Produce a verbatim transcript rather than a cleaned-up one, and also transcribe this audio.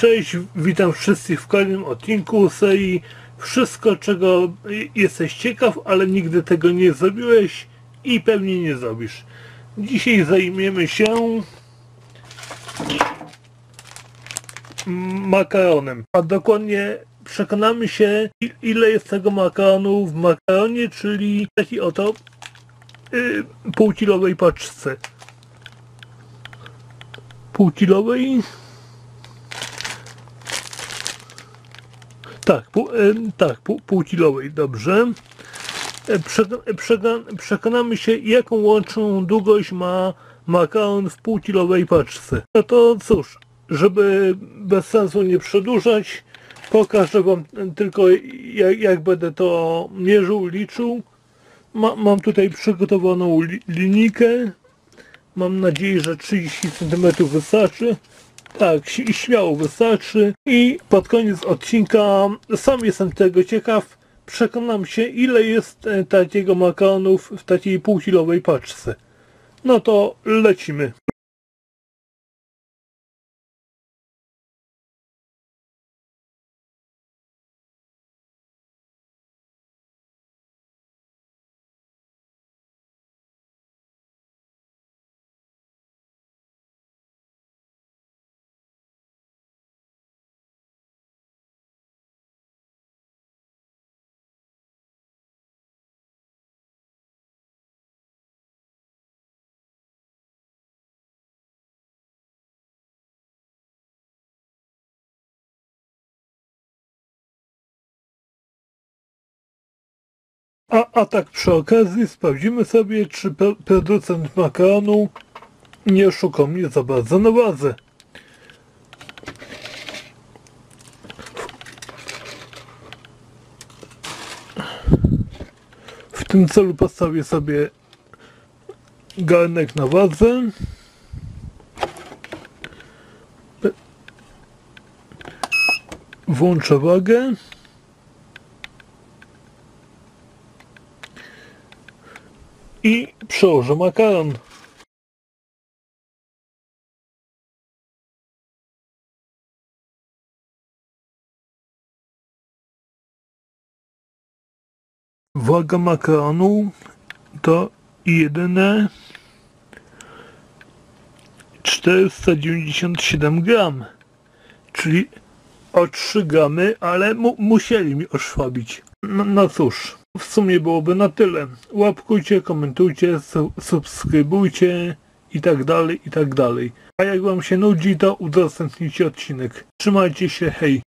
Cześć, witam wszystkich w kolejnym odcinku serii Wszystko, czego jesteś ciekaw, ale nigdy tego nie zrobiłeś i pewnie nie zrobisz. Dzisiaj zajmiemy się makaronem, a dokładnie przekonamy się, ile jest tego makaronu w makaronie, czyli taki oto yy, półkilowej paczce. Półkilowej... Tak, pół, tak, pół, półkilowej, dobrze. Przekonamy się, jaką łączną długość ma makaron w półkilowej paczce. No to cóż, żeby bez sensu nie przedłużać, pokażę wam tylko, jak, jak będę to mierzył, liczył. Ma, mam tutaj przygotowaną li, linijkę. Mam nadzieję, że trzydzieści centymetrów wystarczy. Tak, śmiało wystarczy. I pod koniec odcinka, sam jestem tego ciekaw, przekonam się, ile jest takiego makaronów w takiej półkilowej paczce. No to lecimy. A, a tak przy okazji sprawdzimy sobie, czy pe- producent makaronu nie oszukał mnie za bardzo na wadze. W tym celu postawię sobie garnek na wadze. Włączę wagę. I przełożę makaron. Waga makaronu to jedyne czterysta dziewięćdziesiąt siedem gramów, czyli o trzy gramy, ale mu musieli mi oszwabić. No, no cóż. W sumie byłoby na tyle. Łapkujcie, komentujcie, su subskrybujcie i tak dalej, i tak dalej. A jak wam się nudzi, to udostępnijcie odcinek. Trzymajcie się, hej!